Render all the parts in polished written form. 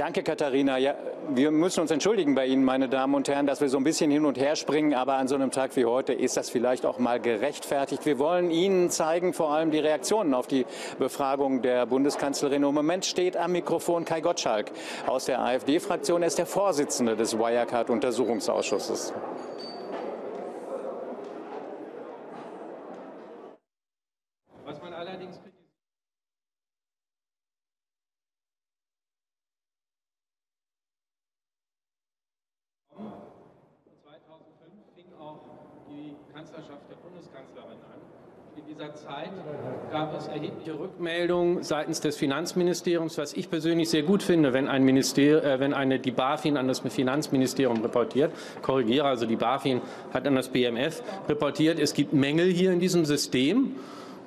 Danke, Katharina. Ja, wir müssen uns entschuldigen bei Ihnen, meine Damen und Herren, dass wir so ein bisschen hin und her springen, aber an so einem Tag wie heute ist das vielleicht auch mal gerechtfertigt. Wir wollen Ihnen zeigen, vor allem die Reaktionen auf die Befragung der Bundeskanzlerin. Im Moment steht am Mikrofon Kai Gottschalk aus der AfD-Fraktion. Er ist der Vorsitzende des Wirecard-Untersuchungsausschusses. Was man allerdings Kanzlerschaft der Bundeskanzlerin an. In dieser Zeit gab es erhebliche Rückmeldungen seitens des Finanzministeriums, was ich persönlich sehr gut finde, wenn die BaFin an das Finanzministerium reportiert. Korrigiere, also die BaFin hat an das BMF reportiert. Es gibt Mängel hier in diesem System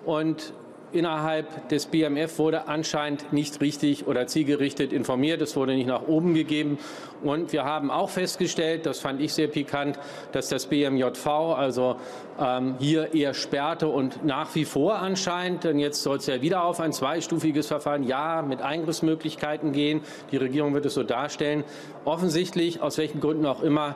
und innerhalb des BMF wurde anscheinend nicht richtig oder zielgerichtet informiert. Es wurde nicht nach oben gegeben. Und wir haben auch festgestellt, das fand ich sehr pikant, dass das BMJV also hier eher sperrte und nach wie vor anscheinend, denn jetzt soll es ja wieder auf ein zweistufiges Verfahren, ja, mit Eingriffsmöglichkeiten gehen. Die Regierung wird es so darstellen. Offensichtlich, aus welchen Gründen auch immer,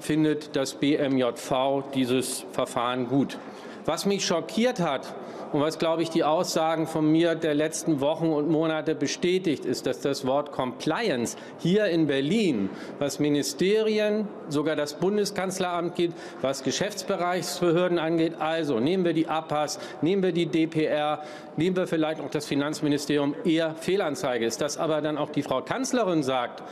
findet das BMJV dieses Verfahren gut. Was mich schockiert hat und was, glaube ich, die Aussagen von mir der letzten Wochen und Monate bestätigt, ist, dass das Wort Compliance hier in Berlin, was Ministerien, sogar das Bundeskanzleramt geht, was Geschäftsbereichsbehörden angeht, also nehmen wir die APAS, nehmen wir die DPR, nehmen wir vielleicht auch das Finanzministerium, eher Fehlanzeige ist. Dass aber dann auch die Frau Kanzlerin sagt,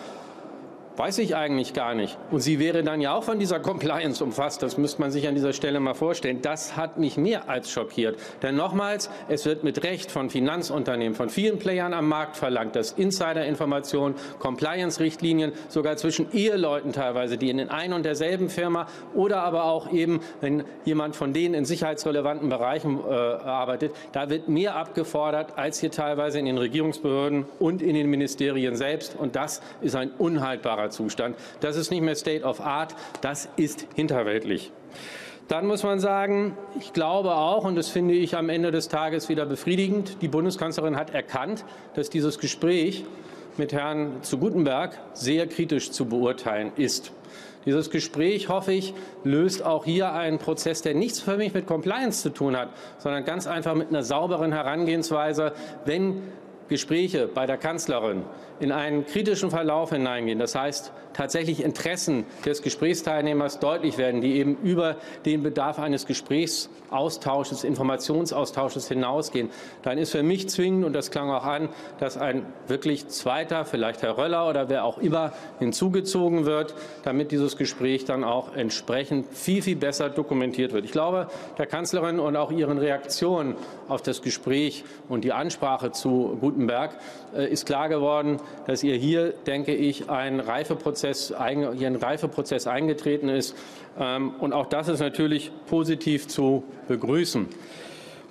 weiß ich eigentlich gar nicht. Und sie wäre dann ja auch von dieser Compliance umfasst. Das müsste man sich an dieser Stelle mal vorstellen. Das hat mich mehr als schockiert. Denn nochmals, es wird mit Recht von Finanzunternehmen, von vielen Playern am Markt verlangt, dass Insiderinformationen, Compliance-Richtlinien, sogar zwischen Eheleuten teilweise, die in ein und derselben Firma oder aber auch eben, wenn jemand von denen in sicherheitsrelevanten Bereichen arbeitet, da wird mehr abgefordert als hier teilweise in den Regierungsbehörden und in den Ministerien selbst. Und das ist ein unhaltbarer Zustand. Das ist nicht mehr State of Art, das ist hinterweltlich. Dann muss man sagen, ich glaube auch, und das finde ich am Ende des Tages wieder befriedigend, die Bundeskanzlerin hat erkannt, dass dieses Gespräch mit Herrn zu Guttenberg sehr kritisch zu beurteilen ist. Dieses Gespräch, hoffe ich, löst auch hier einen Prozess, der nichts für mich mit Compliance zu tun hat, sondern ganz einfach mit einer sauberen Herangehensweise, wenn Gespräche bei der Kanzlerin in einen kritischen Verlauf hineingehen. Das heißt, tatsächlich Interessen des Gesprächsteilnehmers deutlich werden, die eben über den Bedarf eines Gesprächsaustausches, Informationsaustausches hinausgehen. Dann ist für mich zwingend, und das klang auch an, dass ein wirklich zweiter, vielleicht Herr Röller oder wer auch immer, hinzugezogen wird, damit dieses Gespräch dann auch entsprechend viel, viel besser dokumentiert wird. Ich glaube, der Kanzlerin und auch ihren Reaktionen auf das Gespräch und die Ansprache zu Guttenberg ist klar geworden, dass ihr hier, denke ich, ein Reifeprozess eingetreten ist. Und auch das ist natürlich positiv zu begrüßen.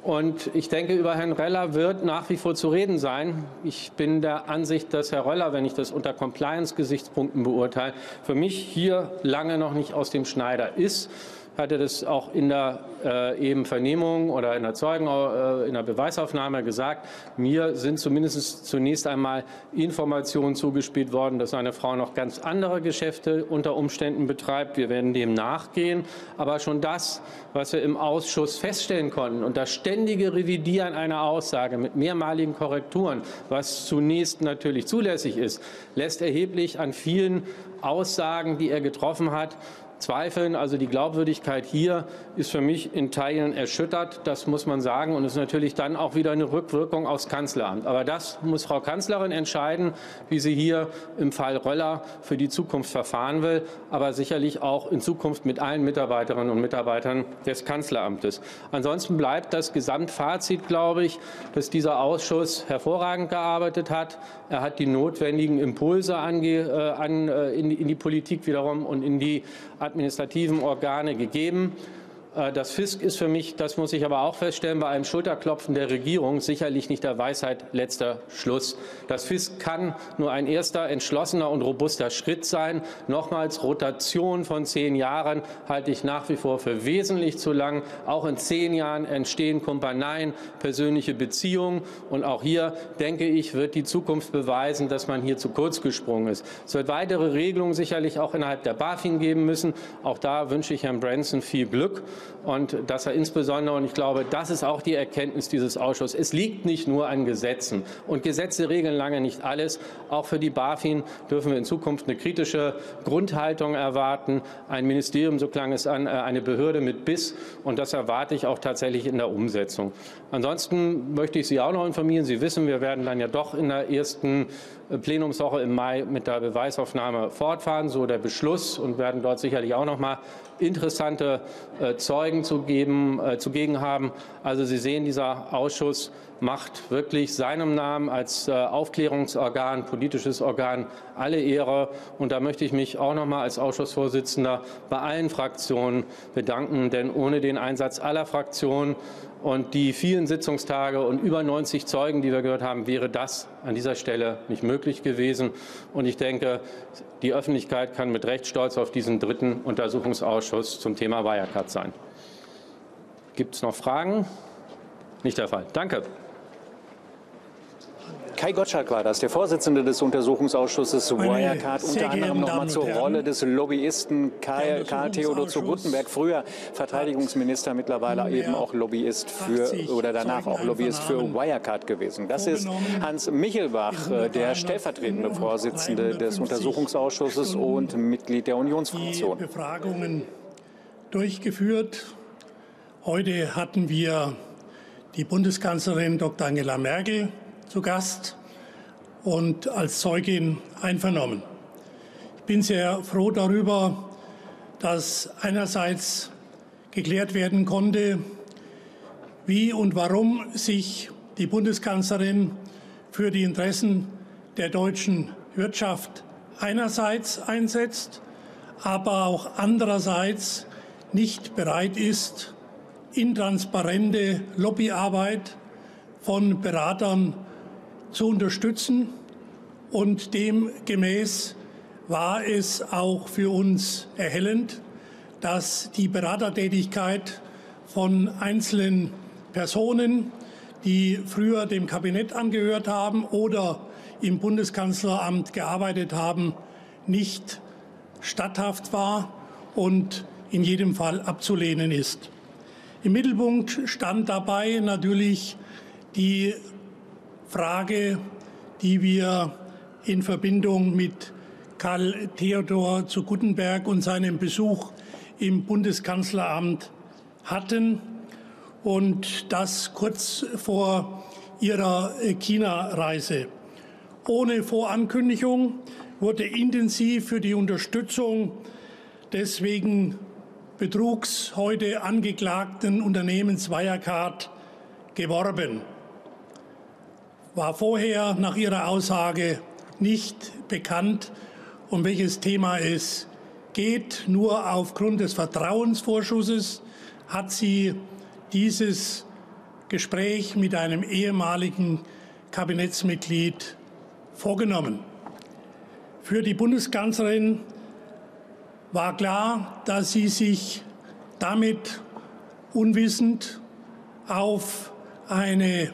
Und ich denke, über Herrn Röller wird nach wie vor zu reden sein. Ich bin der Ansicht, dass Herr Röller, wenn ich das unter Compliance-Gesichtspunkten beurteile, für mich hier lange noch nicht aus dem Schneider ist. Hatte das auch in der eben Vernehmung oder in der Beweisaufnahme gesagt. Mir sind zumindest zunächst einmal Informationen zugespielt worden, dass seine Frau noch ganz andere Geschäfte unter Umständen betreibt. Wir werden dem nachgehen. Aber schon das, was wir im Ausschuss feststellen konnten und das ständige Revidieren einer Aussage mit mehrmaligen Korrekturen, was zunächst natürlich zulässig ist, lässt erheblich an vielen Aussagen, die er getroffen hat, zweifeln. Also die Glaubwürdigkeit hier ist für mich in Teilen erschüttert, das muss man sagen, und ist natürlich dann auch wieder eine Rückwirkung aufs Kanzleramt. Aber das muss Frau Kanzlerin entscheiden, wie sie hier im Fall Röller für die Zukunft verfahren will, aber sicherlich auch in Zukunft mit allen Mitarbeiterinnen und Mitarbeitern des Kanzleramtes. Ansonsten bleibt das Gesamtfazit, glaube ich, dass dieser Ausschuss hervorragend gearbeitet hat. Er hat die notwendigen Impulse in die Politik wiederum und in die administrativen Organe gegeben. Das Fisk ist für mich, das muss ich aber auch feststellen, bei einem Schulterklopfen der Regierung sicherlich nicht der Weisheit letzter Schluss. Das Fisk kann nur ein erster entschlossener und robuster Schritt sein. Nochmals, Rotation von 10 Jahren halte ich nach wie vor für wesentlich zu lang. Auch in 10 Jahren entstehen Kumpaneien, persönliche Beziehungen. Und auch hier, denke ich, wird die Zukunft beweisen, dass man hier zu kurz gesprungen ist. Es wird weitere Regelungen sicherlich auch innerhalb der BaFin geben müssen. Auch da wünsche ich Herrn Branson viel Glück. Und dass er insbesondere, und ich glaube, das ist auch die Erkenntnis dieses Ausschusses, es liegt nicht nur an Gesetzen. Und Gesetze regeln lange nicht alles. Auch für die BaFin dürfen wir in Zukunft eine kritische Grundhaltung erwarten. Ein Ministerium, so klang es an, eine Behörde mit Biss. Und das erwarte ich auch tatsächlich in der Umsetzung. Ansonsten möchte ich Sie auch noch informieren. Sie wissen, wir werden dann ja doch in der ersten Plenumswoche im Mai mit der Beweisaufnahme fortfahren, so der Beschluss, und werden dort sicherlich auch noch mal interessante Zeugen zugegen haben. Also Sie sehen, dieser Ausschuss macht wirklich seinem Namen als Aufklärungsorgan, politisches Organ alle Ehre. Und da möchte ich mich auch noch mal als Ausschussvorsitzender bei allen Fraktionen bedanken, denn ohne den Einsatz aller Fraktionen und die vielen Sitzungstage und über 90 Zeugen, die wir gehört haben, wäre das an dieser Stelle nicht möglich gewesen. Und ich denke, die Öffentlichkeit kann mit Recht stolz auf diesen dritten Untersuchungsausschuss zum Thema Wirecard sein. Gibt es noch Fragen? Nicht der Fall. Danke. Kai Gottschalk war das, der Vorsitzende des Untersuchungsausschusses zu Wirecard, unter anderem nochmal zur Rolle des Lobbyisten Karl Theodor zu Guttenberg, früher Verteidigungsminister, mittlerweile eben auch Lobbyist für, oder danach auch Lobbyist für Wirecard gewesen. Das ist Hans Michelbach, der stellvertretende Vorsitzende des Untersuchungsausschusses und Mitglied der Unionsfraktion. Befragungen durchgeführt. Heute hatten wir die Bundeskanzlerin Dr. Angela Merkel zu Gast und als Zeugin einvernommen. Ich bin sehr froh darüber, dass einerseits geklärt werden konnte, wie und warum sich die Bundeskanzlerin für die Interessen der deutschen Wirtschaft einerseits einsetzt, aber auch andererseits nicht bereit ist, intransparente Lobbyarbeit von Beratern zu unterstützen, und demgemäß war es auch für uns erhellend, dass die Beratertätigkeit von einzelnen Personen, die früher dem Kabinett angehört haben oder im Bundeskanzleramt gearbeitet haben, nicht statthaft war und in jedem Fall abzulehnen ist. Im Mittelpunkt stand dabei natürlich die Frage, die wir in Verbindung mit Karl Theodor zu Guttenberg und seinem Besuch im Bundeskanzleramt hatten, und das kurz vor ihrer China-Reise. Ohne Vorankündigung wurde intensiv für die Unterstützung des wegen Betrugs heute angeklagten Unternehmens Wirecard geworben. War vorher nach Ihrer Aussage nicht bekannt, um welches Thema es geht. Nur aufgrund des Vertrauensvorschusses hat sie dieses Gespräch mit einem ehemaligen Kabinettsmitglied vorgenommen. Für die Bundeskanzlerin war klar, dass sie sich damit unwissend auf eine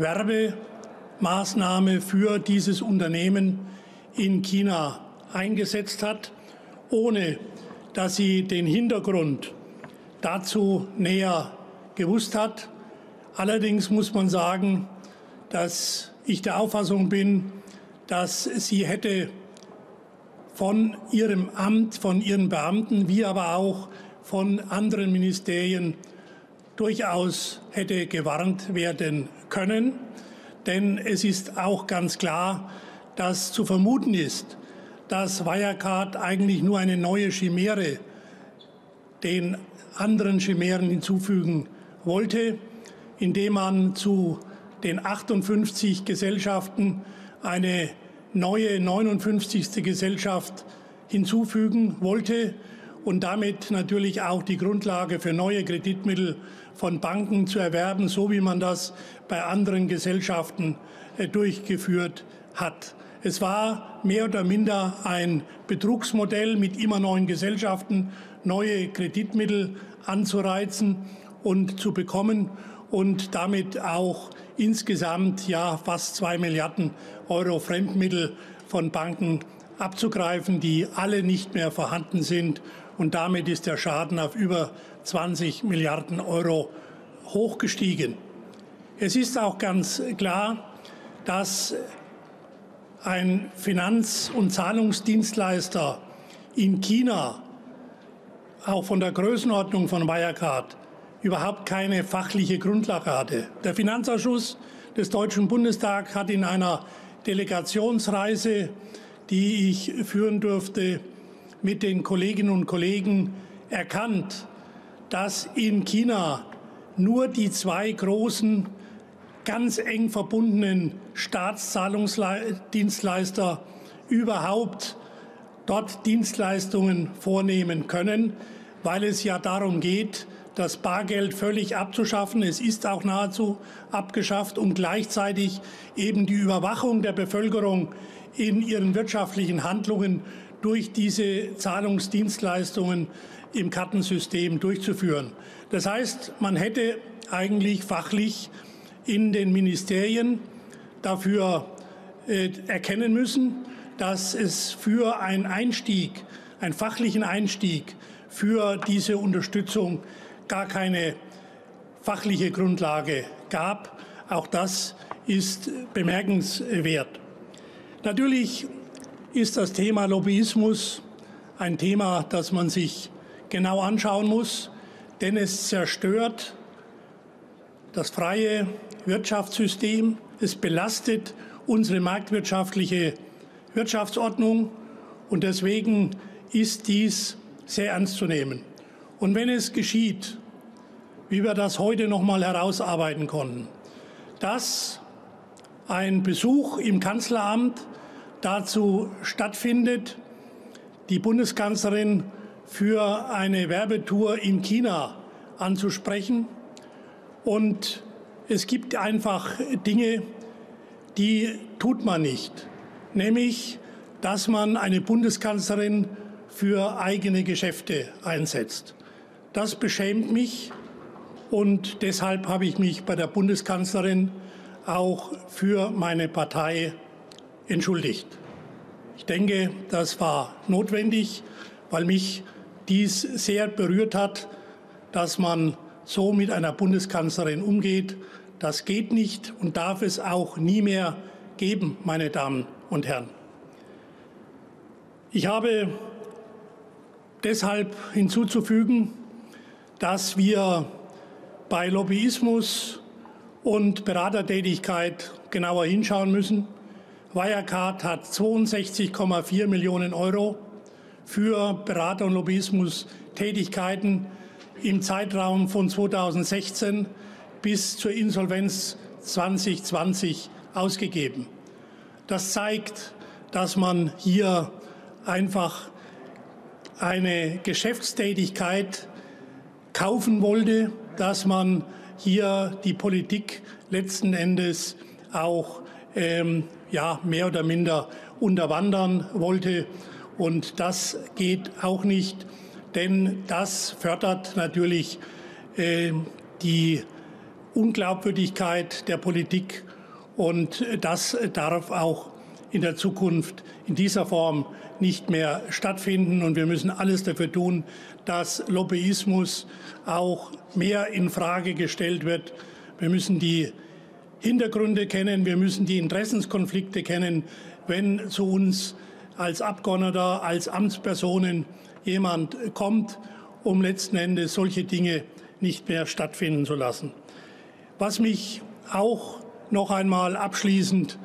Werbemaßnahme für dieses Unternehmen in China eingesetzt hat, ohne dass sie den Hintergrund dazu näher gewusst hat. Allerdings muss man sagen, dass ich der Auffassung bin, dass sie hätte von ihrem Amt, von ihren Beamten, wie aber auch von anderen Ministerien durchaus hätte gewarnt werden können. Denn es ist auch ganz klar, dass zu vermuten ist, dass Wirecard eigentlich nur eine neue Chimäre den anderen Chimären hinzufügen wollte, indem man zu den 58 Gesellschaften eine neue 59. Gesellschaft hinzufügen wollte und damit natürlich auch die Grundlage für neue Kreditmittel von Banken zu erwerben, so wie man das bei anderen Gesellschaften durchgeführt hat. Es war mehr oder minder ein Betrugsmodell, mit immer neuen Gesellschaften neue Kreditmittel anzureizen und zu bekommen und damit auch insgesamt ja fast 2 Milliarden Euro Fremdmittel von Banken abzugreifen, die alle nicht mehr vorhanden sind. Und damit ist der Schaden auf über 20 Milliarden Euro hochgestiegen. Es ist auch ganz klar, dass ein Finanz- und Zahlungsdienstleister in China auch von der Größenordnung von Wirecard überhaupt keine fachliche Grundlage hatte. Der Finanzausschuss des Deutschen Bundestags hat in einer Delegationsreise, die ich führen durfte, mit den Kolleginnen und Kollegen erkannt, dass in China nur die 2 großen, ganz eng verbundenen Staatszahlungsdienstleister überhaupt dort Dienstleistungen vornehmen können, weil es ja darum geht, das Bargeld völlig abzuschaffen. Es ist auch nahezu abgeschafft, um gleichzeitig eben die Überwachung der Bevölkerung in ihren wirtschaftlichen Handlungen durch diese Zahlungsdienstleistungen im Kartensystem durchzuführen. Das heißt, man hätte eigentlich fachlich in den Ministerien dafür erkennen müssen, dass es für einen Einstieg, einen fachlichen Einstieg für diese Unterstützung gar keine fachliche Grundlage gab. Auch das ist bemerkenswert. Natürlich ist das Thema Lobbyismus ein Thema, das man sich genau anschauen muss, denn es zerstört das freie Wirtschaftssystem, es belastet unsere marktwirtschaftliche Wirtschaftsordnung und deswegen ist dies sehr ernst zu nehmen. Und wenn es geschieht, wie wir das heute noch mal herausarbeiten konnten, dass ein Besuch im Kanzleramt dazu stattfindet, die Bundeskanzlerin für eine Werbetour in China anzusprechen. Und es gibt einfach Dinge, die tut man nicht. Nämlich, dass man eine Bundeskanzlerin für eigene Geschäfte einsetzt. Das beschämt mich und deshalb habe ich mich bei der Bundeskanzlerin auch für meine Partei entschuldigt. Ich denke, das war notwendig, weil mich dies sehr berührt hat, dass man so mit einer Bundeskanzlerin umgeht. Das geht nicht und darf es auch nie mehr geben, meine Damen und Herren. Ich habe deshalb hinzuzufügen, dass wir bei Lobbyismus und Beratertätigkeit genauer hinschauen müssen. Wirecard hat 62,4 Millionen Euro für Berater- und Lobbyismus-Tätigkeiten im Zeitraum von 2016 bis zur Insolvenz 2020 ausgegeben. Das zeigt, dass man hier einfach eine Geschäftstätigkeit kaufen wollte, dass man hier die Politik letzten Endes auch mehr oder minder unterwandern wollte. Und das geht auch nicht, denn das fördert natürlich die Unglaubwürdigkeit der Politik. Und das darf auch in der Zukunft in dieser Form nicht mehr stattfinden. Und wir müssen alles dafür tun, dass Lobbyismus auch mehr in Frage gestellt wird. Wir müssen die Hintergründe kennen, wir müssen die Interessenskonflikte kennen, wenn zu uns als Abgeordneter, als Amtspersonen jemand kommt, um letzten Endes solche Dinge nicht mehr stattfinden zu lassen. Was mich auch noch einmal abschließend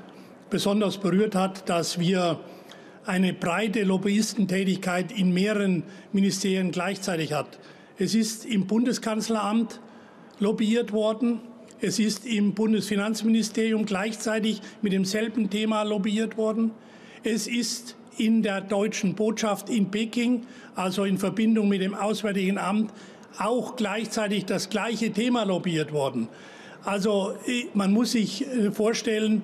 besonders berührt hat, dass wir eine breite Lobbyistentätigkeit in mehreren Ministerien gleichzeitig hat. Es ist im Bundeskanzleramt lobbyiert worden. Es ist im Bundesfinanzministerium gleichzeitig mit demselben Thema lobbyiert worden. Es ist in der deutschen Botschaft in Peking, also in Verbindung mit dem Auswärtigen Amt, auch gleichzeitig das gleiche Thema lobbyiert worden. Also man muss sich vorstellen,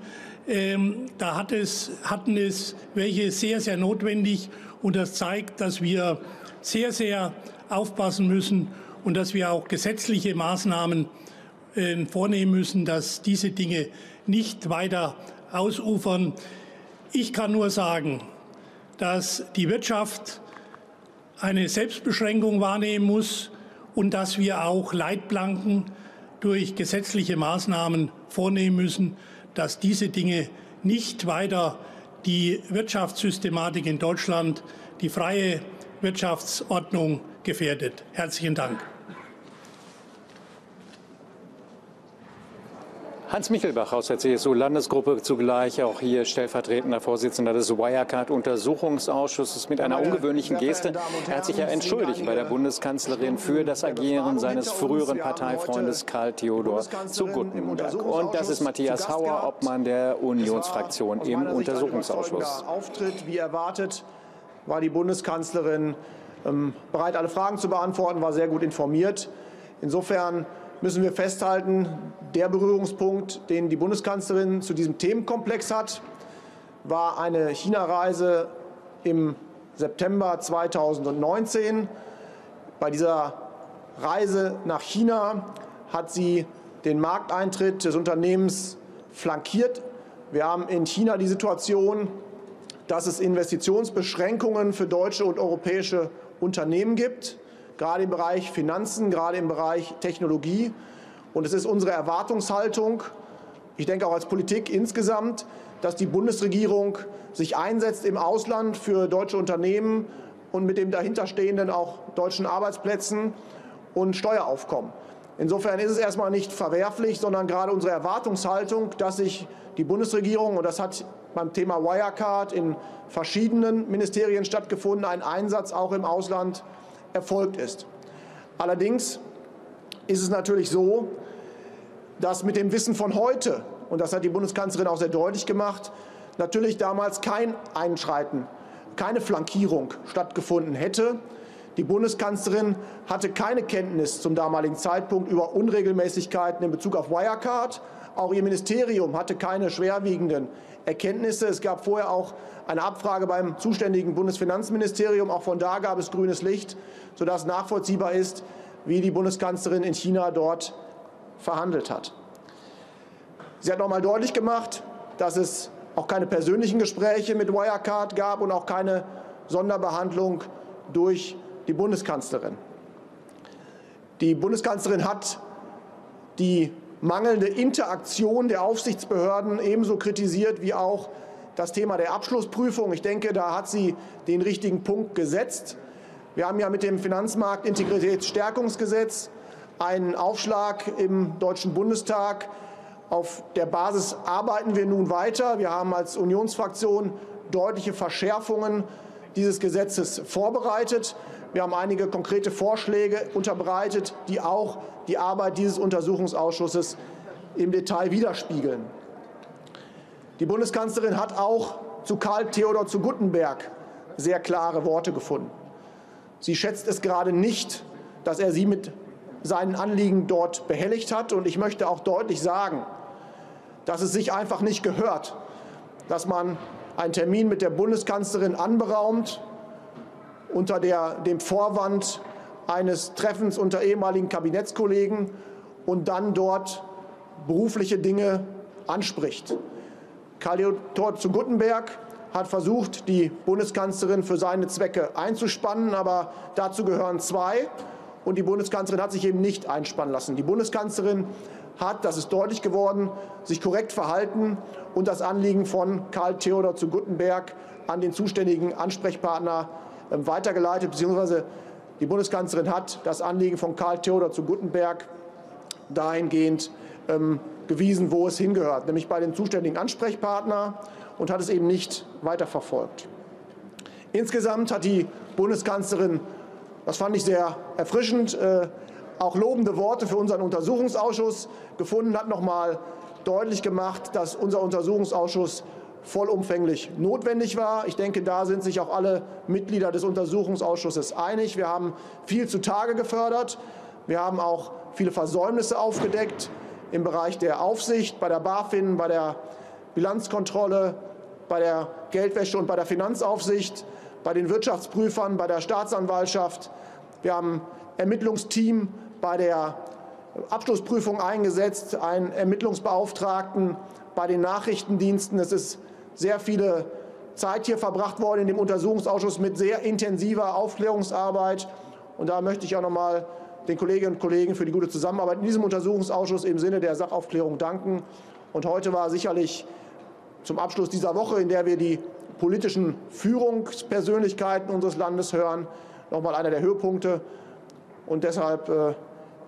da hatten es welche sehr, sehr notwendig. Und das zeigt, dass wir sehr, sehr aufpassen müssen und dass wir auch gesetzliche Maßnahmen vornehmen müssen, dass diese Dinge nicht weiter ausufern. Ich kann nur sagen, dass die Wirtschaft eine Selbstbeschränkung wahrnehmen muss und dass wir auch Leitplanken durch gesetzliche Maßnahmen vornehmen müssen, dass diese Dinge nicht weiter die Wirtschaftssystematik in Deutschland, die freie Wirtschaftsordnung gefährdet. Herzlichen Dank. Hans Michelbach aus der CSU-Landesgruppe, zugleich auch hier stellvertretender Vorsitzender des Wirecard-Untersuchungsausschusses, mit einer ungewöhnlichen Geste. Er hat sich ja entschuldigt bei der Bundeskanzlerin für das Agieren seines früheren Parteifreundes Karl Theodor zu Guttenberg. Und das ist Matthias Hauer, Obmann der Unionsfraktion im Untersuchungsausschuss. Wie erwartet war die Bundeskanzlerin bereit, alle Fragen zu beantworten, war sehr gut informiert. Insofern müssen wir festhalten, der Berührungspunkt, den die Bundeskanzlerin zu diesem Themenkomplex hat, war eine China-Reise im September 2019. Bei dieser Reise nach China hat sie den Markteintritt des Unternehmens flankiert. Wir haben in China die Situation, dass es Investitionsbeschränkungen für deutsche und europäische Unternehmen gibt, gerade im Bereich Finanzen, gerade im Bereich Technologie. Und es ist unsere Erwartungshaltung, ich denke auch als Politik insgesamt, dass die Bundesregierung sich einsetzt im Ausland für deutsche Unternehmen und mit dem dahinterstehenden auch deutschen Arbeitsplätzen und Steueraufkommen. Insofern ist es erstmal nicht verwerflich, sondern gerade unsere Erwartungshaltung, dass sich die Bundesregierung, und das hat beim Thema Wirecard in verschiedenen Ministerien stattgefunden, ein Einsatz auch im Ausland erfolgt ist. Allerdings ist es natürlich so, dass mit dem Wissen von heute, und das hat die Bundeskanzlerin auch sehr deutlich gemacht, natürlich damals kein Einschreiten, keine Flankierung stattgefunden hätte. Die Bundeskanzlerin hatte keine Kenntnis zum damaligen Zeitpunkt über Unregelmäßigkeiten in Bezug auf Wirecard. Auch ihr Ministerium hatte keine schwerwiegenden Erkenntnisse. Es gab vorher auch eine Abfrage beim zuständigen Bundesfinanzministerium. Auch von da gab es grünes Licht, sodass nachvollziehbar ist, wie die Bundeskanzlerin in China dort verhandelt hat. Sie hat noch mal deutlich gemacht, dass es auch keine persönlichen Gespräche mit Wirecard gab und auch keine Sonderbehandlung durch die Bundeskanzlerin. Die Bundeskanzlerin hat die mangelnde Interaktion der Aufsichtsbehörden ebenso kritisiert wie auch das Thema der Abschlussprüfung. Ich denke, da hat sie den richtigen Punkt gesetzt. Wir haben ja mit dem Finanzmarktintegritätsstärkungsgesetz einen Aufschlag im Deutschen Bundestag. Auf der Basis arbeiten wir nun weiter. Wir haben als Unionsfraktion deutliche Verschärfungen dieses Gesetzes vorbereitet. Wir haben einige konkrete Vorschläge unterbreitet, die auch die Arbeit dieses Untersuchungsausschusses im Detail widerspiegeln. Die Bundeskanzlerin hat auch zu Karl Theodor zu Guttenberg sehr klare Worte gefunden. Sie schätzt es gerade nicht, dass er sie mit seinen Anliegen dort behelligt hat. Und ich möchte auch deutlich sagen, dass es sich einfach nicht gehört, dass man einen Termin mit der Bundeskanzlerin anberaumt, unter dem Vorwand eines Treffens unter ehemaligen Kabinettskollegen, und dann dort berufliche Dinge anspricht. Karl Theodor zu Guttenberg hat versucht, die Bundeskanzlerin für seine Zwecke einzuspannen, aber dazu gehören zwei, und die Bundeskanzlerin hat sich eben nicht einspannen lassen. Die Bundeskanzlerin hat, das ist deutlich geworden, sich korrekt verhalten und das Anliegen von Karl Theodor zu Guttenberg an den zuständigen Ansprechpartner weitergeleitet, beziehungsweise die Bundeskanzlerin hat das Anliegen von Karl Theodor zu Guttenberg dahingehend gewiesen, wo es hingehört, nämlich bei dem zuständigen Ansprechpartner, und hat es eben nicht weiterverfolgt. Insgesamt hat die Bundeskanzlerin, das fand ich sehr erfrischend, auch lobende Worte für unseren Untersuchungsausschuss gefunden, hat nochmal deutlich gemacht, dass unser Untersuchungsausschuss vollumfänglich notwendig war. Ich denke, da sind sich auch alle Mitglieder des Untersuchungsausschusses einig. Wir haben viel zutage gefördert. Wir haben auch viele Versäumnisse aufgedeckt im Bereich der Aufsicht, bei der BaFin, bei der Bilanzkontrolle, bei der Geldwäsche und bei der Finanzaufsicht, bei den Wirtschaftsprüfern, bei der Staatsanwaltschaft. Wir haben ein Ermittlungsteam bei der Abschlussprüfung eingesetzt, einen Ermittlungsbeauftragten bei den Nachrichtendiensten. Es ist sehr viel Zeit hier verbracht worden in dem Untersuchungsausschuss mit sehr intensiver Aufklärungsarbeit. Und da möchte ich auch nochmal den Kolleginnen und Kollegen für die gute Zusammenarbeit in diesem Untersuchungsausschuss im Sinne der Sachaufklärung danken. Und heute war sicherlich zum Abschluss dieser Woche, in der wir die politischen Führungspersönlichkeiten unseres Landes hören, nochmal einer der Höhepunkte. Und deshalb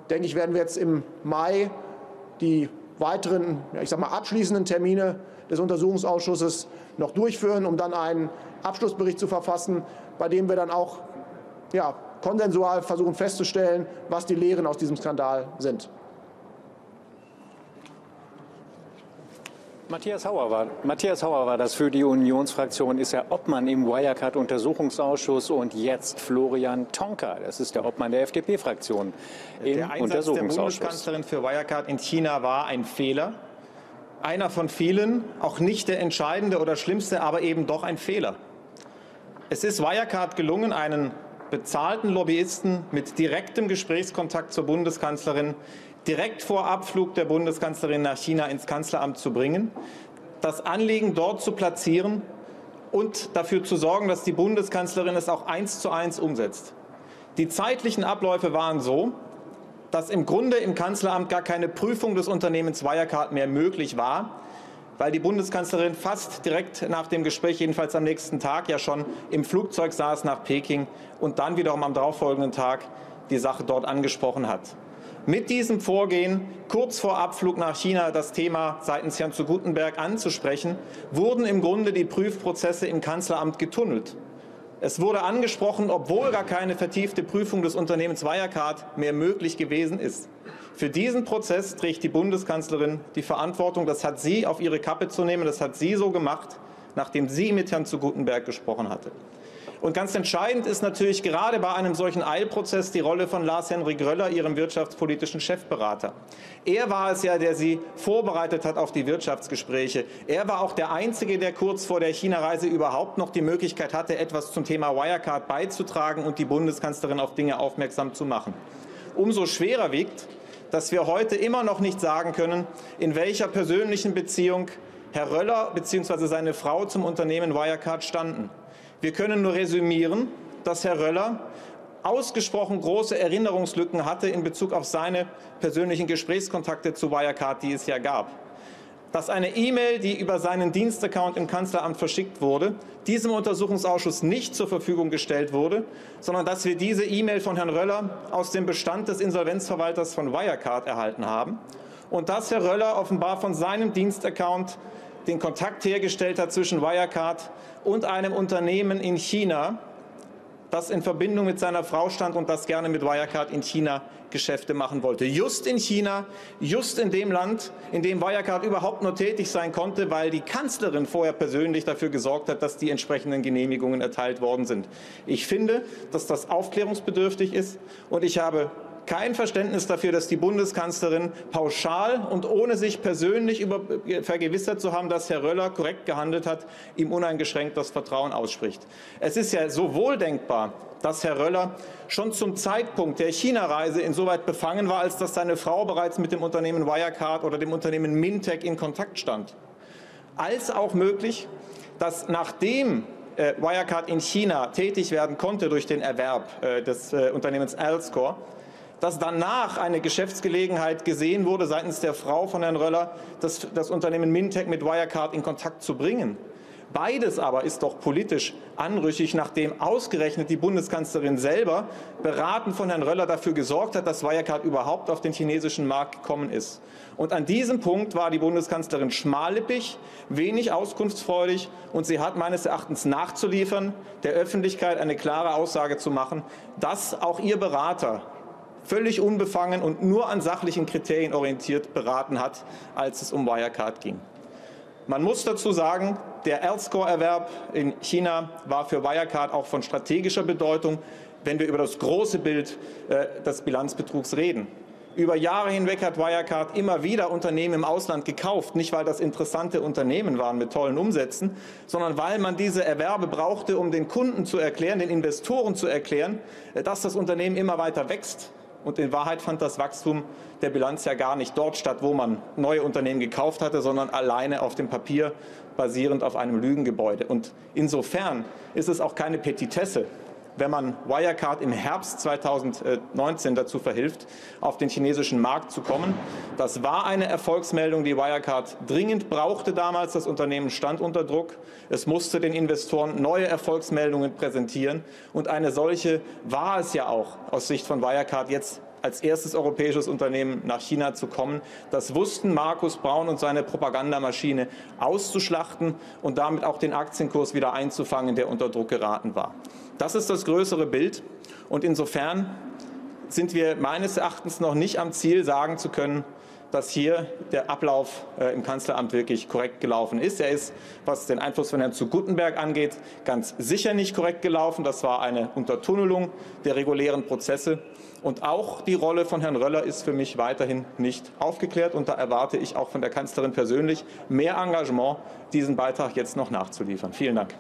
denke ich, werden wir jetzt im Mai die weiteren, ich sag mal, abschließenden Termine des Untersuchungsausschusses noch durchführen, um dann einen Abschlussbericht zu verfassen, bei dem wir dann auch konsensual versuchen festzustellen, was die Lehren aus diesem Skandal sind. Matthias Hauer war das für die Unionsfraktion, ist der Obmann im Wirecard-Untersuchungsausschuss, und jetzt Florian Tonka, das ist der Obmann der FDP-Fraktion im Untersuchungsausschuss. Der Einsatz der Bundeskanzlerin für Wirecard in China war ein Fehler, einer von vielen, auch nicht der entscheidende oder schlimmste, aber eben doch ein Fehler. Es ist Wirecard gelungen, einen bezahlten Lobbyisten mit direktem Gesprächskontakt zur Bundeskanzlerin direkt vor Abflug der Bundeskanzlerin nach China ins Kanzleramt zu bringen, das Anliegen dort zu platzieren und dafür zu sorgen, dass die Bundeskanzlerin es auch 1:1 umsetzt. Die zeitlichen Abläufe waren so, dass im Grunde im Kanzleramt gar keine Prüfung des Unternehmens Wirecard mehr möglich war, weil die Bundeskanzlerin fast direkt nach dem Gespräch, jedenfalls am nächsten Tag, ja schon im Flugzeug saß nach Peking und dann wiederum am darauffolgenden Tag die Sache dort angesprochen hat. Mit diesem Vorgehen, kurz vor Abflug nach China das Thema seitens Herrn zu Guttenberg anzusprechen, wurden im Grunde die Prüfprozesse im Kanzleramt getunnelt. Es wurde angesprochen, obwohl gar keine vertiefte Prüfung des Unternehmens Wirecard mehr möglich gewesen ist. Für diesen Prozess trägt die Bundeskanzlerin die Verantwortung. Das hat sie auf ihre Kappe zu nehmen. Das hat sie so gemacht, nachdem sie mit Herrn zu Guttenberg gesprochen hatte. Und ganz entscheidend ist natürlich gerade bei einem solchen Eilprozess die Rolle von Lars-Hendrik Röller, ihrem wirtschaftspolitischen Chefberater. Er war es ja, der sie vorbereitet hat auf die Wirtschaftsgespräche. Er war auch der Einzige, der kurz vor der China-Reise überhaupt noch die Möglichkeit hatte, etwas zum Thema Wirecard beizutragen und die Bundeskanzlerin auf Dinge aufmerksam zu machen. Umso schwerer wiegt, dass wir heute immer noch nicht sagen können, in welcher persönlichen Beziehung Herr Röller bzw. seine Frau zum Unternehmen Wirecard standen. Wir können nur resümieren, dass Herr Röller ausgesprochen große Erinnerungslücken hatte in Bezug auf seine persönlichen Gesprächskontakte zu Wirecard, die es ja gab. Dass eine E-Mail, die über seinen Dienstaccount im Kanzleramt verschickt wurde, diesem Untersuchungsausschuss nicht zur Verfügung gestellt wurde, sondern dass wir diese E-Mail von Herrn Röller aus dem Bestand des Insolvenzverwalters von Wirecard erhalten haben. Und dass Herr Röller offenbar von seinem Dienstaccount den Kontakt hergestellt hat zwischen Wirecard und einem Unternehmen in China, das in Verbindung mit seiner Frau stand und das gerne mit Wirecard in China Geschäfte machen wollte. Just in China, just in dem Land, in dem Wirecard überhaupt nur tätig sein konnte, weil die Kanzlerin vorher persönlich dafür gesorgt hat, dass die entsprechenden Genehmigungen erteilt worden sind. Ich finde, dass das aufklärungsbedürftig ist, und ich habe kein Verständnis dafür, dass die Bundeskanzlerin pauschal und ohne sich persönlich vergewissert zu haben, dass Herr Röller korrekt gehandelt hat, ihm uneingeschränkt das Vertrauen ausspricht. Es ist ja sowohl denkbar, dass Herr Röller schon zum Zeitpunkt der China-Reise insoweit befangen war, als dass seine Frau bereits mit dem Unternehmen Wirecard oder dem Unternehmen Mintech in Kontakt stand, als auch möglich, dass nachdem Wirecard in China tätig werden konnte durch den Erwerb des Unternehmens AllScore, dass danach eine Geschäftsgelegenheit gesehen wurde seitens der Frau von Herrn Röller, das Unternehmen Mintech mit Wirecard in Kontakt zu bringen. Beides aber ist doch politisch anrüchig, nachdem ausgerechnet die Bundeskanzlerin selber, beraten von Herrn Röller, dafür gesorgt hat, dass Wirecard überhaupt auf den chinesischen Markt gekommen ist. Und an diesem Punkt war die Bundeskanzlerin schmallippig, wenig auskunftsfreudig, und sie hat meines Erachtens nachzuliefern, der Öffentlichkeit eine klare Aussage zu machen, dass auch ihr Berater völlig unbefangen und nur an sachlichen Kriterien orientiert beraten hat, als es um Wirecard ging. Man muss dazu sagen, Der AllScore-Erwerb in China war für Wirecard auch von strategischer Bedeutung, wenn wir über das große Bild des Bilanzbetrugs reden. Über Jahre hinweg hat Wirecard immer wieder Unternehmen im Ausland gekauft, nicht weil das interessante Unternehmen waren mit tollen Umsätzen, sondern weil man diese Erwerbe brauchte, um den Kunden zu erklären, den Investoren zu erklären, dass das Unternehmen immer weiter wächst. Und in Wahrheit fand das Wachstum der Bilanz ja gar nicht dort statt, wo man neue Unternehmen gekauft hatte, sondern alleine auf dem Papier, basierend auf einem Lügengebäude. Und insofern ist es auch keine Petitesse, wenn man Wirecard im Herbst 2019 dazu verhilft, auf den chinesischen Markt zu kommen. Das war eine Erfolgsmeldung, die Wirecard dringend brauchte damals. Das Unternehmen stand unter Druck. Es musste den Investoren neue Erfolgsmeldungen präsentieren. Und eine solche war es ja auch aus Sicht von Wirecard, jetzt als erstes europäisches Unternehmen nach China zu kommen. Das wussten Markus Braun und seine Propagandamaschine auszuschlachten und damit auch den Aktienkurs wieder einzufangen, der unter Druck geraten war. Das ist das größere Bild. Und insofern sind wir meines Erachtens noch nicht am Ziel, sagen zu können, dass hier der Ablauf im Kanzleramt wirklich korrekt gelaufen ist. Er ist, was den Einfluss von Herrn zu Guttenberg angeht, ganz sicher nicht korrekt gelaufen. Das war eine Untertunnelung der regulären Prozesse. Und auch die Rolle von Herrn Röller ist für mich weiterhin nicht aufgeklärt. Und da erwarte ich auch von der Kanzlerin persönlich mehr Engagement, diesen Beitrag jetzt noch nachzuliefern. Vielen Dank.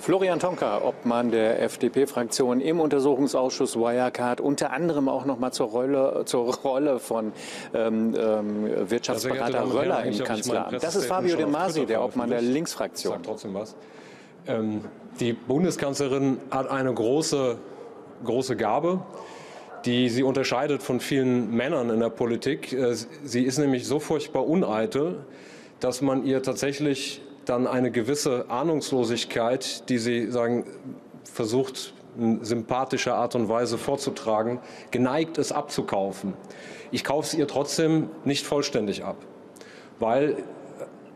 Florian Tonka, Obmann der FDP-Fraktion im Untersuchungsausschuss Wirecard, unter anderem auch noch mal zur Rolle von Wirtschaftsberater Röller im Kanzleramt. Das ist Fabio De Masi, der Obmann der Linksfraktion. Sagt trotzdem was. Die Bundeskanzlerin hat eine große Gabe, die sie unterscheidet von vielen Männern in der Politik. Sie ist nämlich so furchtbar uneitel, dass man ihr tatsächlich dann eine gewisse Ahnungslosigkeit, die sie sagen, versucht in sympathischer Art und Weise vorzutragen, geneigt ist abzukaufen. Ich kaufe es ihr trotzdem nicht vollständig ab, weil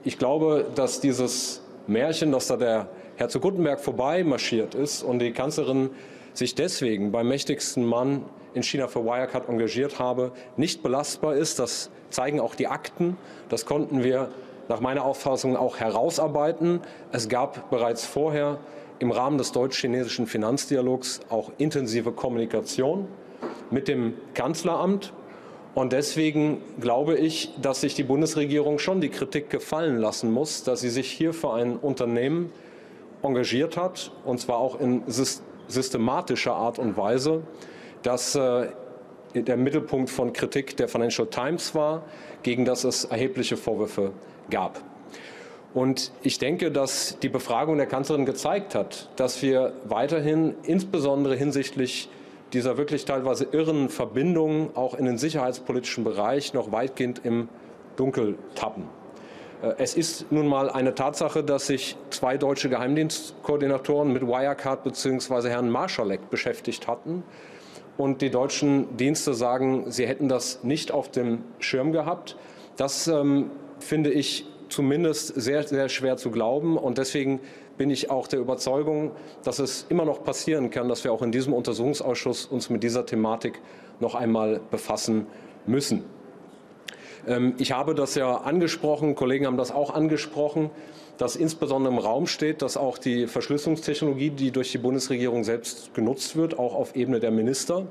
ich glaube, dass dieses Märchen, dass da der Herr zu Guttenberg vorbei marschiert ist und die Kanzlerin sich deswegen beim mächtigsten Mann in China für Wirecard engagiert habe, nicht belastbar ist. Das zeigen auch die Akten. Das konnten wir nach meiner Auffassung auch herausarbeiten. Es gab bereits vorher im Rahmen des deutsch-chinesischen Finanzdialogs auch intensive Kommunikation mit dem Kanzleramt. Und deswegen glaube ich, dass sich die Bundesregierung schon die Kritik gefallen lassen muss, dass sie sich hier für ein Unternehmen engagiert hat, und zwar auch in systematischer Art und Weise, dass der Mittelpunkt von Kritik der Financial Times war, gegen das es erhebliche Vorwürfe gab. Und ich denke, dass die Befragung der Kanzlerin gezeigt hat, dass wir weiterhin insbesondere hinsichtlich dieser wirklich teilweise irren Verbindungen auch in den sicherheitspolitischen Bereich noch weitgehend im Dunkel tappen. Es ist nun mal eine Tatsache, dass sich zwei deutsche Geheimdienstkoordinatoren mit Wirecard bzw. Herrn Marschalek beschäftigt hatten. Und die deutschen Dienste sagen, sie hätten das nicht auf dem Schirm gehabt. Das finde ich zumindest sehr, sehr schwer zu glauben. Und deswegen bin ich auch der Überzeugung, dass es immer noch passieren kann, dass wir auch in diesem Untersuchungsausschuss uns mit dieser Thematik noch einmal befassen müssen. Ich habe das ja angesprochen, Kollegen haben das auch angesprochen, dass insbesondere im Raum steht, dass auch die Verschlüsselungstechnologie, die durch die Bundesregierung selbst genutzt wird, auch auf Ebene der Minister,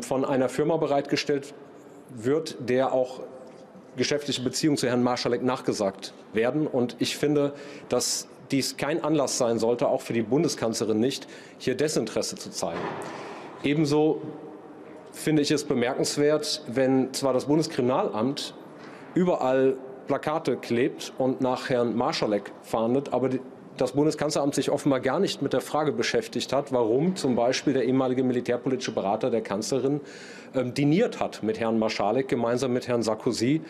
von einer Firma bereitgestellt wird, der auch geschäftliche Beziehungen zu Herrn Marschalek nachgesagt werden. Und ich finde, dass dies kein Anlass sein sollte, auch für die Bundeskanzlerin nicht, hier Desinteresse zu zeigen. Ebenso finde ich es bemerkenswert, wenn zwar das Bundeskriminalamt überall Plakate klebt und nach Herrn Marschalek fahndet, aber das Bundeskanzleramt sich offenbar gar nicht mit der Frage beschäftigt hat, warum zum Beispiel der ehemalige militärpolitische Berater der Kanzlerin diniert hat mit Herrn Marschalek gemeinsam mit Herrn Sarkozy.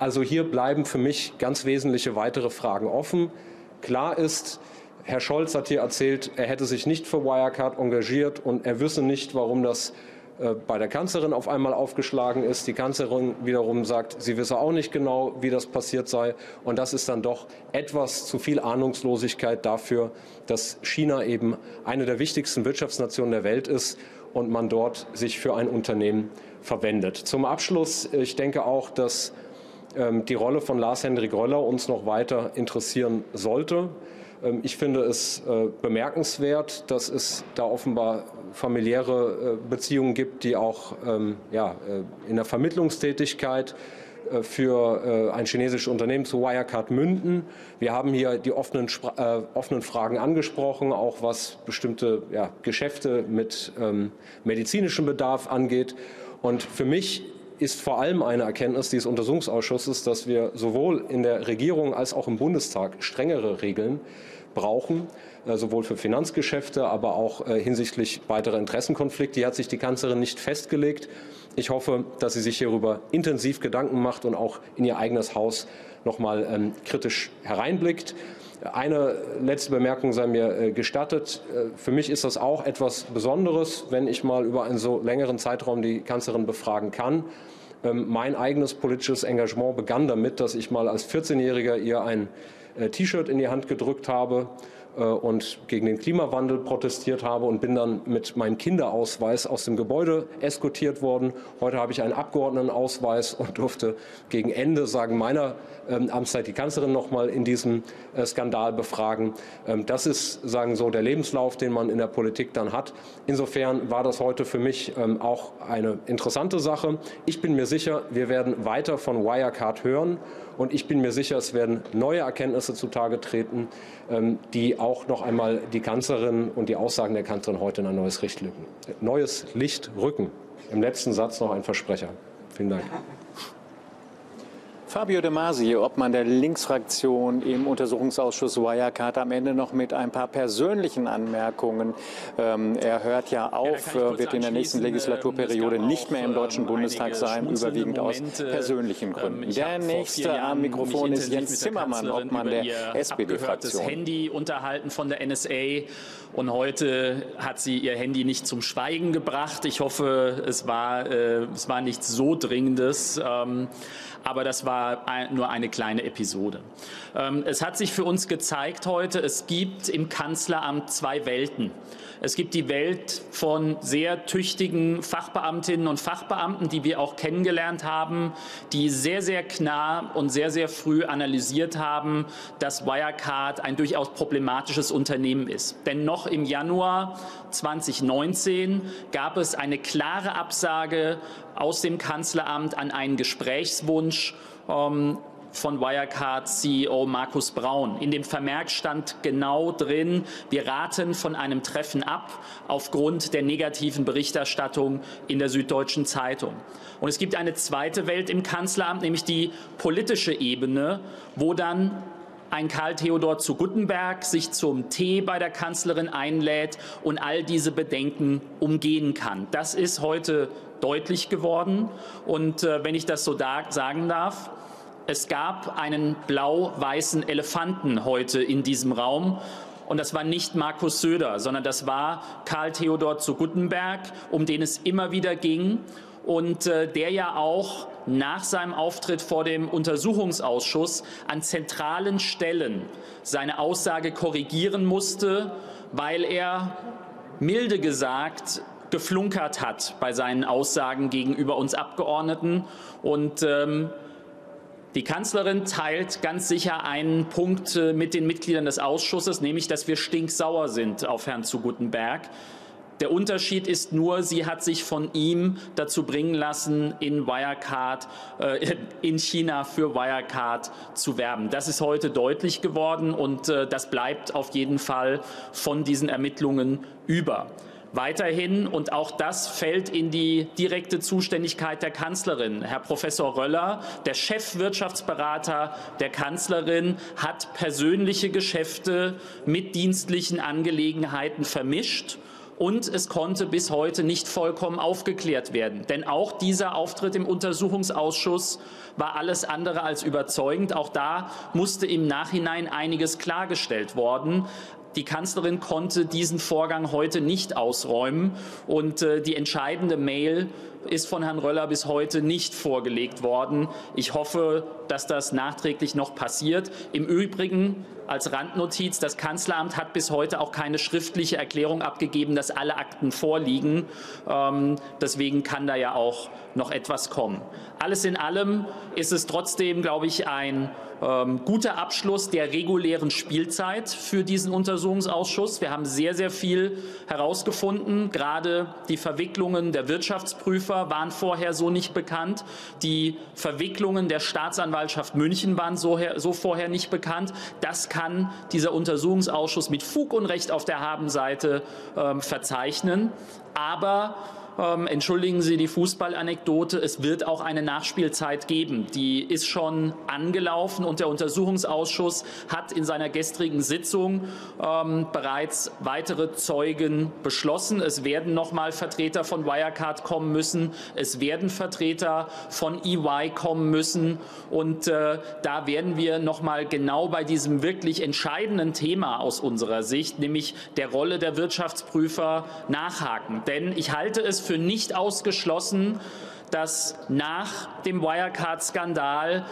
Also hier bleiben für mich ganz wesentliche weitere Fragen offen. Klar ist, Herr Scholz hat hier erzählt, er hätte sich nicht für Wirecard engagiert und er wisse nicht, warum das bei der Kanzlerin auf einmal aufgeschlagen ist. Die Kanzlerin wiederum sagt, sie wisse auch nicht genau, wie das passiert sei. Und das ist dann doch etwas zu viel Ahnungslosigkeit dafür, dass China eben eine der wichtigsten Wirtschaftsnationen der Welt ist und man dort sich für ein Unternehmen verwendet. Zum Abschluss, ich denke auch, dass die Rolle von Lars-Hendrik Röller uns noch weiter interessieren sollte. Ich finde es bemerkenswert, dass es da offenbar familiäre Beziehungen gibt, die auch in der Vermittlungstätigkeit für ein chinesisches Unternehmen zu Wirecard münden. Wir haben hier die offenen Fragen angesprochen, auch was bestimmte Geschäfte mit medizinischem Bedarf angeht. Und für mich ist vor allem eine Erkenntnis dieses Untersuchungsausschusses, dass wir sowohl in der Regierung als auch im Bundestag strengere Regeln brauchen, sowohl für Finanzgeschäfte, aber auch hinsichtlich weiterer Interessenkonflikte. Hier hat sich die Kanzlerin nicht festgelegt. Ich hoffe, dass sie sich hierüber intensiv Gedanken macht und auch in ihr eigenes Haus noch mal kritisch hereinblickt. Eine letzte Bemerkung sei mir gestattet. Für mich ist das auch etwas Besonderes, wenn ich mal über einen so längeren Zeitraum die Kanzlerin befragen kann. Mein eigenes politisches Engagement begann damit, dass ich mal als 14-Jähriger ihr ein T-Shirt in die Hand gedrückt habe und gegen den Klimawandel protestiert habe und bin dann mit meinem Kinderausweis aus dem Gebäude eskortiert worden. Heute habe ich einen Abgeordnetenausweis und durfte gegen Ende, sagen meiner Amtszeit, die Kanzlerin noch mal in diesem Skandal befragen. Das ist, sagen so, der Lebenslauf, den man in der Politik dann hat. Insofern war das heute für mich auch eine interessante Sache. Ich bin mir sicher, wir werden weiter von Wirecard hören. Und ich bin mir sicher, es werden neue Erkenntnisse zutage treten, die auch noch einmal die Kanzlerin und die Aussagen der Kanzlerin heute in ein neues Licht rücken. Im letzten Satz noch ein Versprecher. Vielen Dank. Fabio De Masi, Obmann der Linksfraktion im Untersuchungsausschuss Wirecard, am Ende noch mit ein paar persönlichen Anmerkungen. Er hört ja auf, wird in der nächsten Legislaturperiode nicht mehr im Deutschen Bundestag sein, überwiegend aus persönlichen Gründen. Der nächste am Mikrofon ist Jens Zimmermann, Obmann der SPD-Fraktion. Handy unterhalten von der NSA und heute hat sie ihr Handy nicht zum Schweigen gebracht. Ich hoffe, es war nichts so Dringendes, aber das war nur eine kleine Episode. Es hat sich für uns gezeigt heute, es gibt im Kanzleramt zwei Welten. Es gibt die Welt von sehr tüchtigen Fachbeamtinnen und Fachbeamten, die wir auch kennengelernt haben, die sehr, sehr klar und sehr, sehr früh analysiert haben, dass Wirecard ein durchaus problematisches Unternehmen ist. Denn noch im Januar 2019 gab es eine klare Absage aus dem Kanzleramt an einen Gesprächswunsch von Wirecard-CEO Markus Braun. In dem Vermerk stand genau drin, wir raten von einem Treffen ab aufgrund der negativen Berichterstattung in der Süddeutschen Zeitung. Und es gibt eine zweite Welt im Kanzleramt, nämlich die politische Ebene, wo dann ein Karl Theodor zu Guttenberg sich zum Tee bei der Kanzlerin einlädt und all diese Bedenken umgehen kann. Das ist heute deutlich geworden. Und wenn ich das so sagen darf, es gab einen blau-weißen Elefanten heute in diesem Raum. Und das war nicht Markus Söder, sondern das war Karl Theodor zu Guttenberg, um den es immer wieder ging. Und der ja auch nach seinem Auftritt vor dem Untersuchungsausschuss an zentralen Stellen seine Aussage korrigieren musste, weil er, milde gesagt, geflunkert hat bei seinen Aussagen gegenüber uns Abgeordneten. Und die Kanzlerin teilt ganz sicher einen Punkt mit den Mitgliedern des Ausschusses, nämlich, dass wir stinksauer sind auf Herrn zu Guttenberg. Der Unterschied ist nur, sie hat sich von ihm dazu bringen lassen, in China für Wirecard zu werben. Das ist heute deutlich geworden und das bleibt auf jeden Fall von diesen Ermittlungen über. Weiterhin, und auch das fällt in die direkte Zuständigkeit der Kanzlerin. Herr Professor Röller, der Chefwirtschaftsberater der Kanzlerin, hat persönliche Geschäfte mit dienstlichen Angelegenheiten vermischt. Und es konnte bis heute nicht vollkommen aufgeklärt werden. Denn auch dieser Auftritt im Untersuchungsausschuss war alles andere als überzeugend. Auch da musste im Nachhinein einiges klargestellt worden. Die Kanzlerin konnte diesen Vorgang heute nicht ausräumen. Und die entscheidende Mail ist von Herrn Röller bis heute nicht vorgelegt worden. Ich hoffe, dass das nachträglich noch passiert. Im Übrigen als Randnotiz, das Kanzleramt hat bis heute auch keine schriftliche Erklärung abgegeben, dass alle Akten vorliegen. Deswegen kann da ja auch noch etwas kommen. Alles in allem ist es trotzdem, glaube ich, ein guter Abschluss der regulären Spielzeit für diesen Untersuchungsausschuss. Wir haben sehr, sehr viel herausgefunden. Gerade die Verwicklungen der Wirtschaftsprüfer waren vorher so nicht bekannt. Die Verwicklungen der Staatsanwaltschaft München waren so vorher nicht bekannt. Das kann dieser Untersuchungsausschuss mit Fug und Recht auf der Habenseite verzeichnen. Aber entschuldigen Sie die Fußballanekdote, es wird auch eine Nachspielzeit geben. Die ist schon angelaufen und der Untersuchungsausschuss hat in seiner gestrigen Sitzung bereits weitere Zeugen beschlossen. Es werden nochmal Vertreter von Wirecard kommen müssen. Es werden Vertreter von EY kommen müssen. Und da werden wir nochmal genau bei diesem wirklich entscheidenden Thema aus unserer Sicht, nämlich der Rolle der Wirtschaftsprüfer, nachhaken. Denn ich halte es für nicht ausgeschlossen, dass nach dem Wirecard-Skandal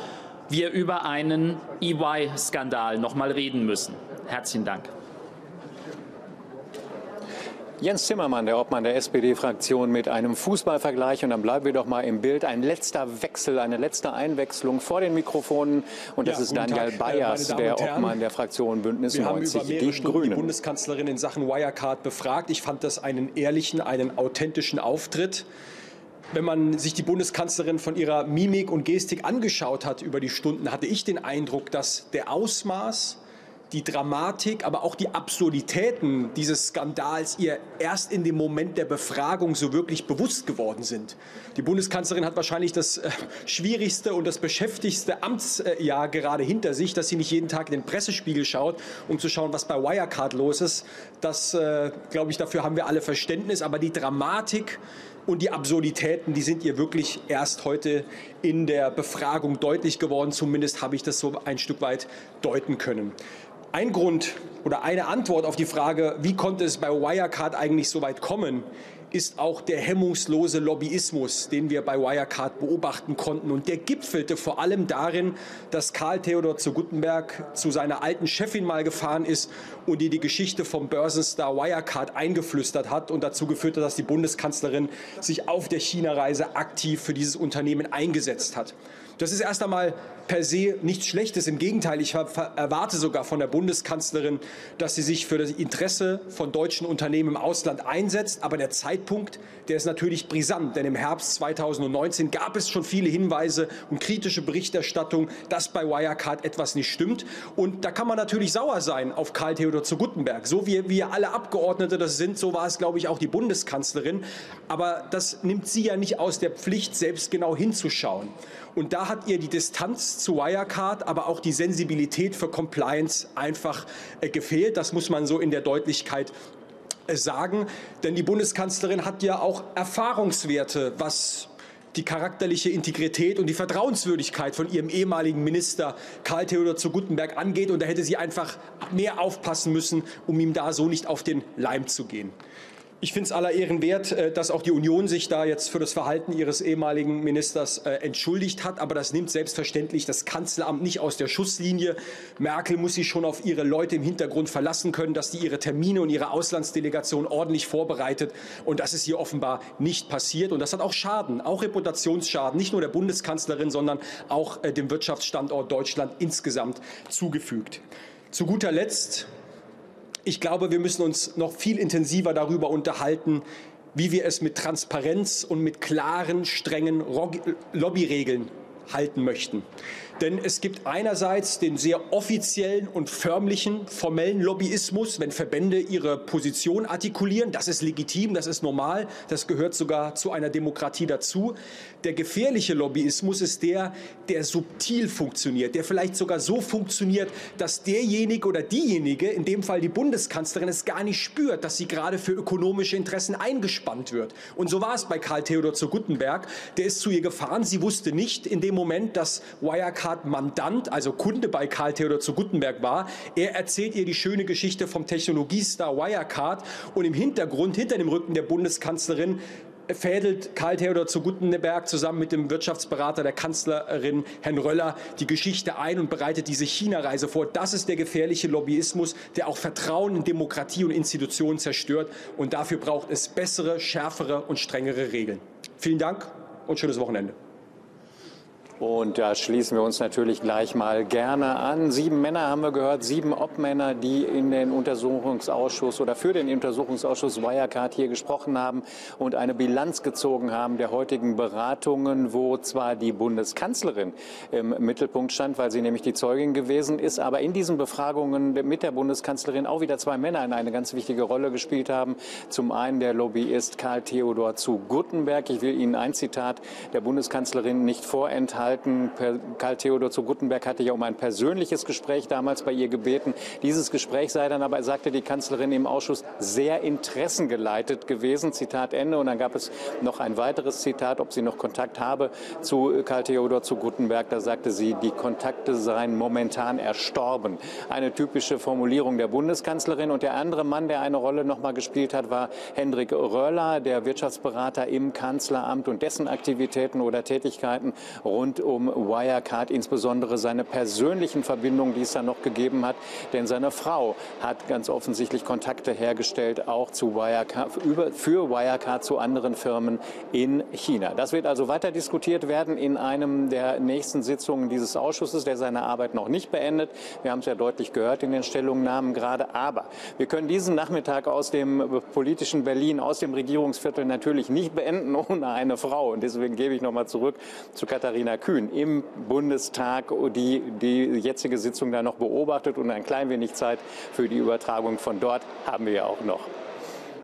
wir über einen EY-Skandal noch mal reden müssen. Herzlichen Dank. Jens Zimmermann, der Obmann der SPD-Fraktion, mit einem Fußballvergleich. Und dann bleiben wir doch mal im Bild. Ein letzter Wechsel, eine letzte Einwechslung vor den Mikrofonen. Und das ist Daniel Bayers, der Obmann der Fraktion Bündnis 90 die Grünen. Wir haben über mehrere Stunden die Bundeskanzlerin in Sachen Wirecard befragt. Ich fand das einen ehrlichen, einen authentischen Auftritt. Wenn man sich die Bundeskanzlerin von ihrer Mimik und Gestik angeschaut hat über die Stunden, hatte ich den Eindruck, dass der Ausmaß, die Dramatik, aber auch die Absurditäten dieses Skandals ihr erst in dem Moment der Befragung so wirklich bewusst geworden sind. Die Bundeskanzlerin hat wahrscheinlich das schwierigste und das beschäftigste Amtsjahr gerade hinter sich, dass sie nicht jeden Tag in den Pressespiegel schaut, um zu schauen, was bei Wirecard los ist. Das, glaube ich, dafür haben wir alle Verständnis. Aber die Dramatik und die Absurditäten, die sind ihr wirklich erst heute in der Befragung deutlich geworden. Zumindest habe ich das so ein Stück weit deuten können. Ein Grund oder eine Antwort auf die Frage, wie konnte es bei Wirecard eigentlich so weit kommen, ist auch der hemmungslose Lobbyismus, den wir bei Wirecard beobachten konnten. Und der gipfelte vor allem darin, dass Karl Theodor zu Guttenberg zu seiner alten Chefin mal gefahren ist und ihr die Geschichte vom Börsenstar Wirecard eingeflüstert hat und dazu geführt hat, dass die Bundeskanzlerin sich auf der China-Reise aktiv für dieses Unternehmen eingesetzt hat. Das ist erst einmal per se nichts Schlechtes. Im Gegenteil, ich erwarte sogar von der Bundeskanzlerin, dass sie sich für das Interesse von deutschen Unternehmen im Ausland einsetzt. Aber der Zeitpunkt, der ist natürlich brisant. Denn im Herbst 2019 gab es schon viele Hinweise und kritische Berichterstattung, dass bei Wirecard etwas nicht stimmt. Und da kann man natürlich sauer sein auf Karl Theodor zu Guttenberg. So wie wir alle Abgeordnete das sind, so war es, glaube ich, auch die Bundeskanzlerin. Aber das nimmt sie ja nicht aus der Pflicht, selbst genau hinzuschauen. Und da hat ihr die Distanz zu Wirecard, aber auch die Sensibilität für Compliance einfach gefehlt. Das muss man so in der Deutlichkeit sagen. Denn die Bundeskanzlerin hat ja auch Erfahrungswerte, was die charakterliche Integrität und die Vertrauenswürdigkeit von ihrem ehemaligen Minister Karl Theodor zu Guttenberg angeht. Und da hätte sie einfach mehr aufpassen müssen, um ihm da so nicht auf den Leim zu gehen. Ich finde es aller Ehren wert, dass auch die Union sich da jetzt für das Verhalten ihres ehemaligen Ministers entschuldigt hat. Aber das nimmt selbstverständlich das Kanzleramt nicht aus der Schusslinie. Merkel muss sich schon auf ihre Leute im Hintergrund verlassen können, dass die ihre Termine und ihre Auslandsdelegation ordentlich vorbereitet. Und das ist hier offenbar nicht passiert. Und das hat auch Schaden, auch Reputationsschaden, nicht nur der Bundeskanzlerin, sondern auch dem Wirtschaftsstandort Deutschland insgesamt zugefügt. Zu guter Letzt: Ich glaube, wir müssen uns noch viel intensiver darüber unterhalten, wie wir es mit Transparenz und mit klaren, strengen Lobbyregeln halten möchten. Denn es gibt einerseits den sehr offiziellen und förmlichen, formellen Lobbyismus, wenn Verbände ihre Position artikulieren. Das ist legitim, das ist normal, das gehört sogar zu einer Demokratie dazu. Der gefährliche Lobbyismus ist der, der subtil funktioniert, der vielleicht sogar so funktioniert, dass derjenige oder diejenige, in dem Fall die Bundeskanzlerin, es gar nicht spürt, dass sie gerade für ökonomische Interessen eingespannt wird. Und so war es bei Karl Theodor zu Guttenberg. Der ist zu ihr gefahren, sie wusste nicht in dem Moment, dass Wirecard Mandant, also Kunde bei Karl Theodor zu Guttenberg war. Er erzählt ihr die schöne Geschichte vom Technologiestar Wirecard und im Hintergrund, hinter dem Rücken der Bundeskanzlerin, fädelt Karl Theodor zu Guttenberg zusammen mit dem Wirtschaftsberater der Kanzlerin, Herrn Röller, die Geschichte ein und bereitet diese China-Reise vor. Das ist der gefährliche Lobbyismus, der auch Vertrauen in Demokratie und Institutionen zerstört. Und dafür braucht es bessere, schärfere und strengere Regeln. Vielen Dank und schönes Wochenende. Und da schließen wir uns natürlich gleich mal gerne an. 7 Männer haben wir gehört, 7 Obmänner, die in den Untersuchungsausschuss oder für den Untersuchungsausschuss Wirecard hier gesprochen haben und eine Bilanz gezogen haben der heutigen Beratungen, wo zwar die Bundeskanzlerin im Mittelpunkt stand, weil sie nämlich die Zeugin gewesen ist, aber in diesen Befragungen mit der Bundeskanzlerin auch wieder 2 Männer eine ganz wichtige Rolle gespielt haben. Zum einen der Lobbyist Karl Theodor zu Guttenberg. Ich will Ihnen ein Zitat der Bundeskanzlerin nicht vorenthalten. Karl Theodor zu Guttenberg hatte ja um ein persönliches Gespräch damals bei ihr gebeten. Dieses Gespräch sei dann aber, sagte die Kanzlerin im Ausschuss, sehr interessengeleitet gewesen. Zitat Ende. Und dann gab es noch ein weiteres Zitat, ob sie noch Kontakt habe zu Karl Theodor zu Guttenberg. Da sagte sie, die Kontakte seien momentan erstorben. Eine typische Formulierung der Bundeskanzlerin. Und der andere Mann, der eine Rolle noch mal gespielt hat, war Hendrik Röller, der Wirtschaftsberater im Kanzleramt und dessen Aktivitäten oder Tätigkeiten rund um Wirecard, insbesondere seine persönlichen Verbindungen, die es dann noch gegeben hat. Denn seine Frau hat ganz offensichtlich Kontakte hergestellt, auch zu Wirecard, für Wirecard zu anderen Firmen in China. Das wird also weiter diskutiert werden in einem der nächsten Sitzungen dieses Ausschusses, der seine Arbeit noch nicht beendet. Wir haben es ja deutlich gehört in den Stellungnahmen gerade. Aber wir können diesen Nachmittag aus dem politischen Berlin, aus dem Regierungsviertel natürlich nicht beenden ohne eine Frau. Und deswegen gebe ich nochmal zurück zu Katharina Kühn im Bundestag, die jetzige Sitzung da noch beobachtet, und ein klein wenig Zeit für die Übertragung von dort haben wir ja auch noch.